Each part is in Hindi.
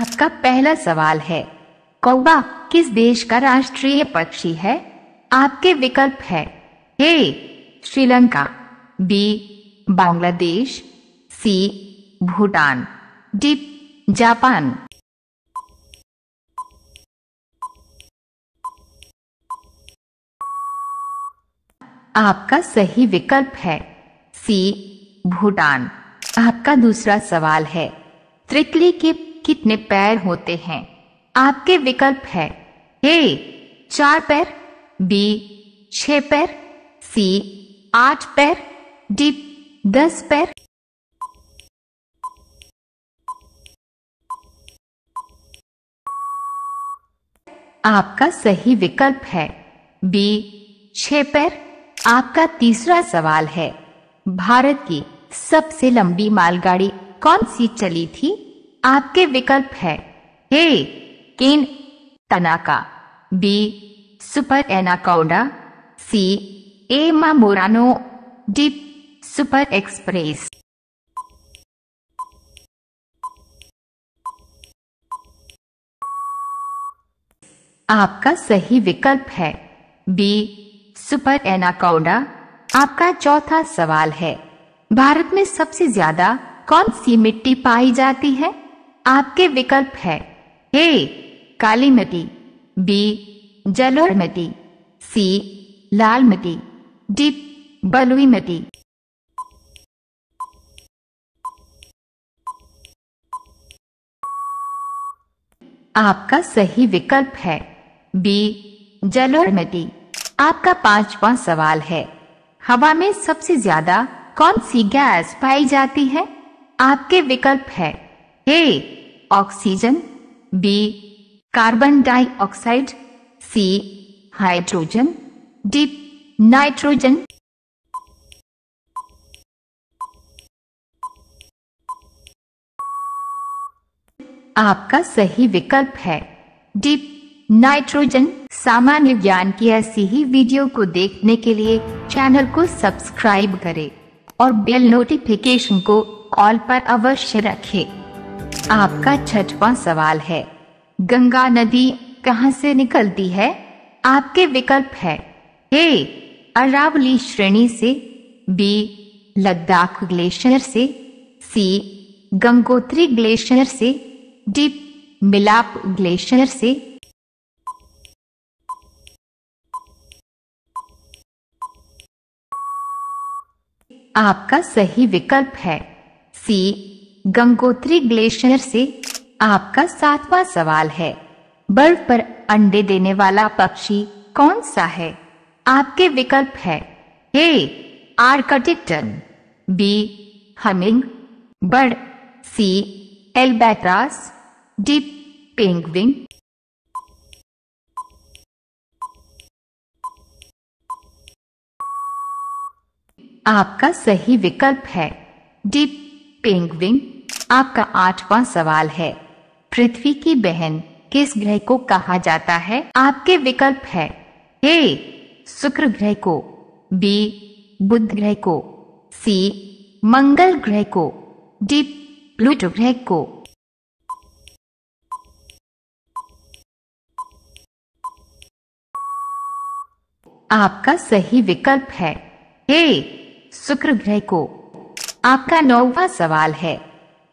आपका पहला सवाल है, कौवा किस देश का राष्ट्रीय पक्षी है? आपके विकल्प है A Sri Lanka, B Bangladesh, C Bhutan, D Japan. आपका सही विकल्प है सी भूटान। आपका दूसरा सवाल है, त्रितली के कितने पैर होते हैं? आपके विकल्प है ए 4 पैर, बी 6 पैर, सी 8 पैर, डी 10 पैर। आपका सही विकल्प है बी 6 पैर। आपका तीसरा सवाल है, भारत की सबसे लंबी मालगाड़ी कौन सी चली थी? आपके विकल्प है A Ken Tanaka, B super anaconda, C Emma Morano, D super express. आपका सही विकल्प है बी सुपर एनाकोंडा। आपका चौथा सवाल है, भारत में सबसे ज्यादा कौन सी मिट्टी पाई जाती है? आपके विकल्प है ए काली मिट्टी, बी जलोढ़ मिट्टी, सी लाल मिट्टी, डी बलुई मिट्टी। आपका सही विकल्प है बी जलोढ़ मिट्टी। आपका पांचवा सवाल है, हवा में सबसे ज्यादा कौन सी गैस पाई जाती है? आपके विकल्प है A oxygen, B carbon dioxide, C hydrogen, D nitrogen. आपका सही विकल्प है डी नाइट्रोजन। सामान्य ज्ञान की ऐसी ही वीडियो को देखने के लिए चैनल को सब्सक्राइब करें और बेल नोटिफिकेशन को ऑल पर अवश्य रखें। आपका छठवां सवाल है, गंगा नदी कहां से निकलती है? आपके विकल्प है ए अरावली श्रेणी से, बी लद्दाख ग्लेशियर से, सी गंगोत्री ग्लेशियर से, डी मिलाप ग्लेशियर से। आपका सही विकल्प है सी गंगोत्री ग्लेशियर से। आपका सातवां सवाल है, बर्फ पर अंडे देने वाला पक्षी कौन सा है? आपके विकल्प है A Arctic tern, B humming bird, C albatross, D penguin. आपका सही विकल्प है डी पेंगुइन। आपका आठवां सवाल है, पृथ्वी की बहन किस ग्रह को कहा जाता है? आपके विकल्प है ए शुक्र ग्रह को, बी बुध ग्रह को, सी मंगल ग्रह को, डी प्लूटो ग्रह को। आपका सही विकल्प है ए शुक्र ग्रह को। आपका नौवां सवाल है,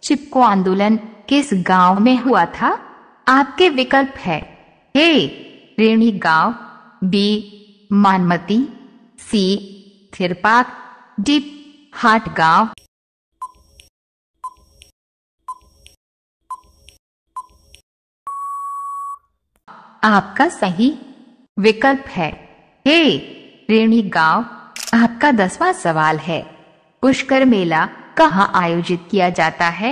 चिपको आंदोलन किस गांव में हुआ था? आपके विकल्प है ए रेणी गांव, बी मानमती, सी थिरपाक, डी हाट गांव। आपका सही विकल्प है ए रेणी गांव। आपका दसवां सवाल है, पुष्कर मेला कहां आयोजित किया जाता है?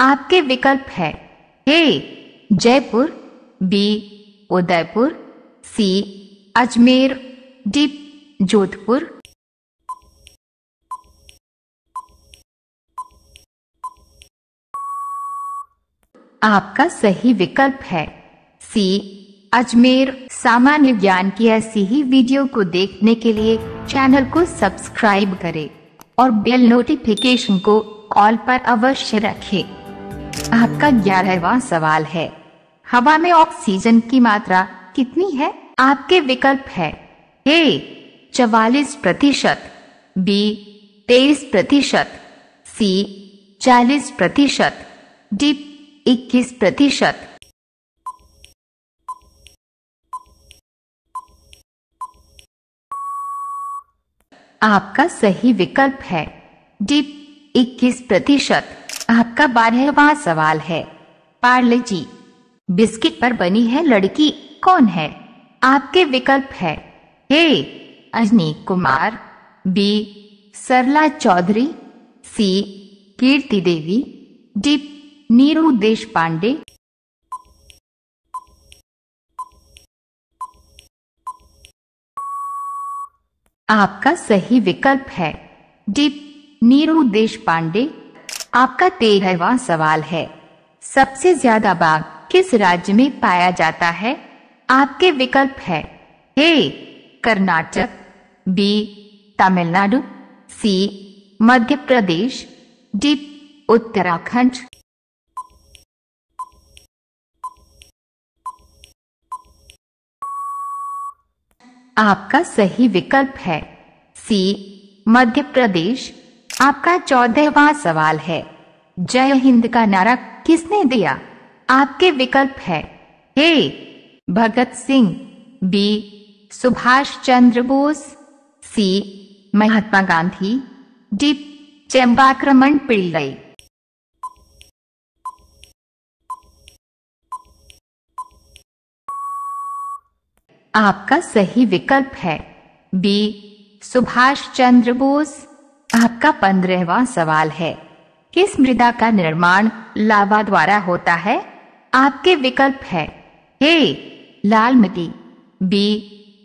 आपके विकल्प है A Jaipur, B Udaipur, C Ajmer, D Jodhpur. आपका सही विकल्प है सी अजमेर। सामान्य ज्ञान की ऐसी ही वीडियो को देखने के लिए चैनल को सब्सक्राइब करें और बेल नोटिफिकेशन को ऑल पर अवश्य रखें। आपका 11वां सवाल है, हवा में ऑक्सीजन की मात्रा कितनी है? आपके विकल्प है ए 44%, बी 23%, सी 40%, डी 21%। आपका सही विकल्प है डी 21%। आपका 12वां सवाल है, पार्ले जी बिस्किट पर बनी है लड़की कौन है? आपके विकल्प है A Ajni Kumar, B Sarla Chaudhary, C Kirti Devi, D Neeru Deshpande. आपका सही विकल्प है डी नीरू देशपांडे। आपका 13वां सवाल है, सबसे ज्यादा बाघ किस राज्य में पाया जाता है? आपके विकल्प है A Karnataka, B Tamil Nadu, C Madhya Pradesh, D Uttarakhand. आपका सही विकल्प है सी मध्य प्रदेश। आपका 14वां सवाल है, जय हिंद का नारा किसने दिया? आपके विकल्प है A Bhagat Singh, B Subhash Chandra Bose, C Mahatma Gandhi, D चंपाक्रमण Pillai. आपका सही विकल्प है बी सुभाष चंद्र बोस। आपका 15वां सवाल है, किस मृदा का निर्माण लावा द्वारा होता है? आपके विकल्प है ए लाल मिट्टी, बी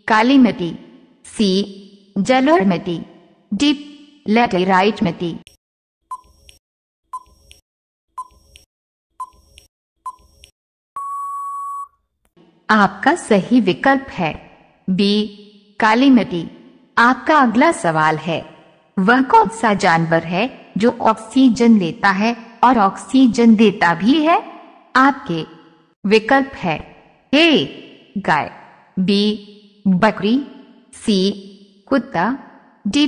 काली मिट्टी, सी जलोढ़ मिट्टी, डी लैटेराइट मिट्टी। आपका सही विकल्प है बी काली मिट्टी। आपका अगला सवाल है, वह कौन सा जानवर है जो ऑक्सीजन लेता है और ऑक्सीजन देता भी है? आपके विकल्प है ए गाय, बी बकरी, सी कुत्ता, डी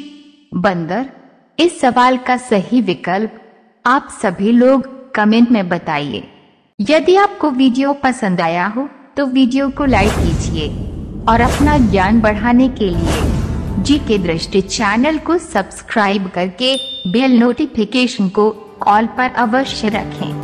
बंदर। इस सवाल का सही विकल्प आप सभी लोग कमेंट में बताइए। यदि आपको वीडियो पसंद आया हो तो वीडियो को लाइक कीजिए और अपना ज्ञान बढ़ाने के लिए जीके दृष्टि चैनल को सब्सक्राइब करके बेल नोटिफिकेशन को ऑल पर अवश्य रखें।